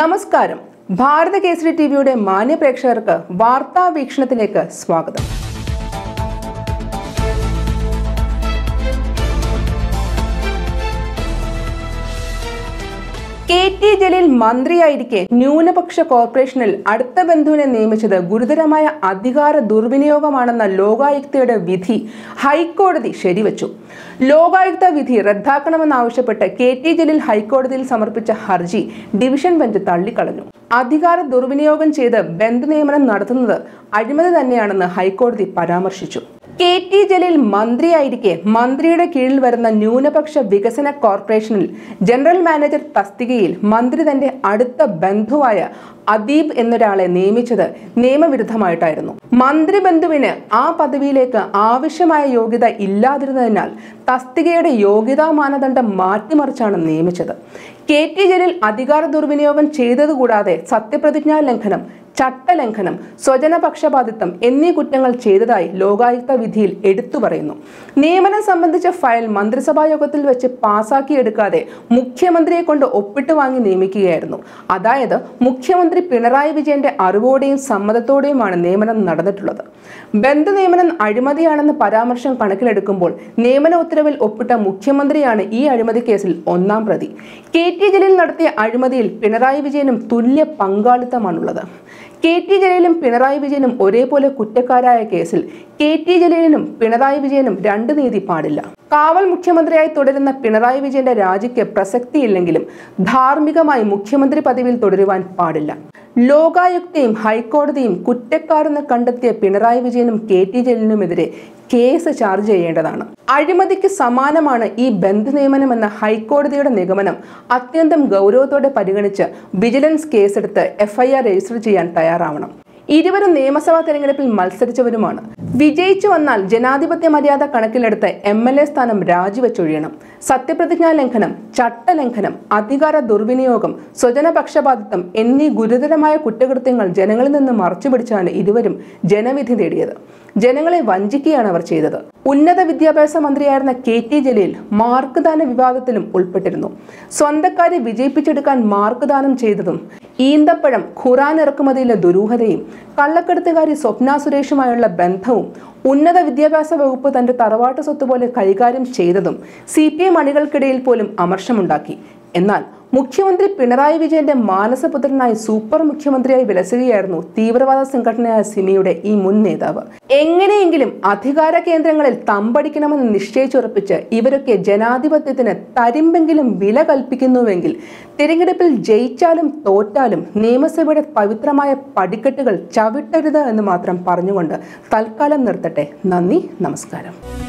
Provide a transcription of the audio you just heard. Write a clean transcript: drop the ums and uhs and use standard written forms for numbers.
നമസ്കാരം ഭാരത കേസരി ടിവിയുടെ മാന്യ പ്രേക്ഷകർക്ക് വാർത്താ വീക്ഷണത്തിലേക്ക് സ്വാഗതം. കെ.ടി. ജലീൽ മന്ത്രിയായിരിക്കെ ന്യൂനപക്ഷ കോർപ്പറേഷനിൽ അടുത്ത ബന്ധുവിനെ നിയമിച്ചത് ഗുരുതരമായ അധികാര ദുർവിനിയോഗമാണെന്ന ലോകായുക്തയുടെ വിധി ഹൈക്കോടതി ശരിവച്ചു. ലോകായുക്ത വിധി റദ്ദാക്കണമെന്നാവശ്യപ്പെട്ട് കെ.ടി. ജലീൽ ഹൈക്കോടതിയിൽ സമർപ്പിച്ച ഹർജി ഡിവിഷൻ ബെഞ്ച് തള്ളിക്കളഞ്ഞു. അധികാര ദുർവിനിയോഗം ചെയ്ത് ബന്ധു നിയമനം നടത്തുന്നത് അഴിമതി തന്നെയാണെന്ന് ഹൈക്കോടതി പരാമർശിച്ചു. കെ.ടി. ജലീൽ മന്ത്രിയായിരിക്കെ മന്ത്രിയുടെ കീഴിൽ വരുന്ന ന്യൂനപക്ഷ വികസന കോർപ്പറേഷനിൽ ജനറൽ മാനേജർ തസ്തികയിൽ മന്ത്രി തന്റെ അടുത്ത ബന്ധുവായ അദീബ് എന്നൊരാളെ നിയമിച്ചത് നിയമവിരുദ്ധമായിട്ടായിരുന്നു. മന്ത്രി ബന്ധുവിന് ആ പദവിയിലേക്ക് ആവശ്യമായ യോഗ്യത ഇല്ലാതിരുന്നതിനാൽ തസ്തികയുടെ യോഗ്യതാ മാനദണ്ഡം മാറ്റിമറിച്ചാണ് നിയമിച്ചത്. കെ.ടി. ജലീൽ അധികാര ദുർവിനിയോഗം ചെയ്തതുകൂടാതെ സത്യപ്രതിജ്ഞാ ലംഘനം, ചട്ടലംഘനം, സ്വജനപക്ഷപാതിത്വം എന്നീ കുറ്റങ്ങൾ ചെയ്തതായി ലോകായുക്ത വിധിയിൽ എടുത്തു പറയുന്നു. നിയമനം സംബന്ധിച്ച ഫയൽ മന്ത്രിസഭാ യോഗത്തിൽ വെച്ച് പാസാക്കിയെടുക്കാതെ മുഖ്യമന്ത്രിയെ കൊണ്ട് ഒപ്പിട്ട് വാങ്ങി നിയമിക്കുകയായിരുന്നു. അതായത് മുഖ്യമന്ത്രി പിണറായി വിജയന്റെ അറിവോടെയും സമ്മതത്തോടെയുമാണ് നിയമനം നടന്നിട്ടുള്ളത്. ബന്ധു നിയമനം അഴിമതിയാണെന്ന് പരാമർശം കണക്കിലെടുക്കുമ്പോൾ നിയമന ഉത്തരവിൽ ഒപ്പിട്ട മുഖ്യമന്ത്രിയാണ് ഈ അഴിമതി കേസിൽ ഒന്നാം പ്രതി. കെ.ടി. ജലീൽ നടത്തിയ അഴിമതിയിൽ പിണറായി വിജയനും തുല്യ പങ്കാളിത്തമാണുള്ളത്. കെ.ടി. ജലീലും പിണറായി വിജയനും ഒരേപോലെ കുറ്റക്കാരായ കേസിൽ കെ.ടി. ജലീലിനും പിണറായി വിജയനും രണ്ട് നീതി പാടില്ല. കാവൽ മുഖ്യമന്ത്രിയായി തുടരുന്ന പിണറായി വിജയന്റെ രാജിക്ക് പ്രസക്തിയില്ലെങ്കിലും ധാർമ്മികമായി മുഖ്യമന്ത്രി പദവിയിൽ തുടരുവാൻ പാടില്ല. ലോകായുക്തയും ഹൈക്കോടതിയും കുറ്റക്കാരെന്ന് കണ്ടെത്തിയ പിണറായി വിജയനും കെ.ടി. ജലീലിനുമെതിരെ കേസ് ചാർജ് ചെയ്യേണ്ടതാണ്. അഴിമതിക്ക് സമാനമാണ് ഈ ബന്ധു നിയമനമെന്ന ഹൈക്കോടതിയുടെ നിഗമനം അത്യന്തം ഗൗരവത്തോടെ പരിഗണിച്ച് വിജിലൻസ് കേസെടുത്ത് FIR രജിസ്റ്റർ ചെയ്യാൻ തയ്യാറാവണം. ഇരുവരും നിയമസഭാ തെരഞ്ഞെടുപ്പിൽ മത്സരിച്ചവരുമാണ്. വിജയിച്ചു വന്നാൽ ജനാധിപത്യ മര്യാദ കണക്കിലെടുത്ത് MLA സ്ഥാനം രാജിവെച്ചൊഴിയണം. സത്യപ്രതിജ്ഞാ ലംഘനം, ചട്ടലംഘനം, അധികാര ദുർവിനിയോഗം, സ്വജനപക്ഷപാതിത്വം എന്നീ ഗുരുതരമായ കുറ്റകൃത്യങ്ങൾ ജനങ്ങളിൽ നിന്ന് മറച്ചുപിടിച്ചാണ് ഇരുവരും ജനവിധി നേടിയത്. ജനങ്ങളെ വഞ്ചിക്കുകയാണ് അവർ ചെയ്തത്. ഉന്നത വിദ്യാഭ്യാസ മന്ത്രിയായിരുന്ന കെ.ടി. ജലീൽ മാർക്ക് ദാന വിവാദത്തിലും ഉൾപ്പെട്ടിരുന്നു. സ്വന്തക്കാരെ വിജയിപ്പിച്ചെടുക്കാൻ മാർക്ക് ദാനം ചെയ്തതും ഈന്തപ്പഴം ഖുറാൻ ഇറക്കുമതിയിലെ ദുരൂഹതയും കള്ളക്കടത്തുകാരി സ്വപ്ന സുരേഷുമായുള്ള ബന്ധവും ഉന്നത വിദ്യാഭ്യാസ വകുപ്പ് തന്റെ തറവാട്ട് സ്വത്ത് പോലെ കൈകാര്യം ചെയ്തതും CPM അണികൾക്കിടയിൽ പോലും അമർഷമുണ്ടാക്കി. എന്നാൽ മുഖ്യമന്ത്രി പിണറായി വിജയന്റെ മാനസപുത്രനായി സൂപ്പർ മുഖ്യമന്ത്രിയായി വിലസുകയായിരുന്നു തീവ്രവാദ സംഘടനയായ സിമിയുടെ ഈ മുൻ നേതാവ്. എങ്ങനെയെങ്കിലും അധികാര കേന്ദ്രങ്ങളിൽ തമ്പടിക്കണമെന്ന് നിശ്ചയിച്ചുറപ്പിച്ച് ഇവരൊക്കെ ജനാധിപത്യത്തിന് തരിമ്പെങ്കിലും വില കൽപ്പിക്കുന്നുവെങ്കിൽ തിരഞ്ഞെടുപ്പിൽ ജയിച്ചാലും തോറ്റാലും നിയമസഭയുടെ പവിത്രമായ പടിക്കെട്ടുകൾ ചവിട്ടരുത് എന്ന് മാത്രം പറഞ്ഞുകൊണ്ട് തൽക്കാലം നിർത്തട്ടെ. നന്ദി, നമസ്കാരം.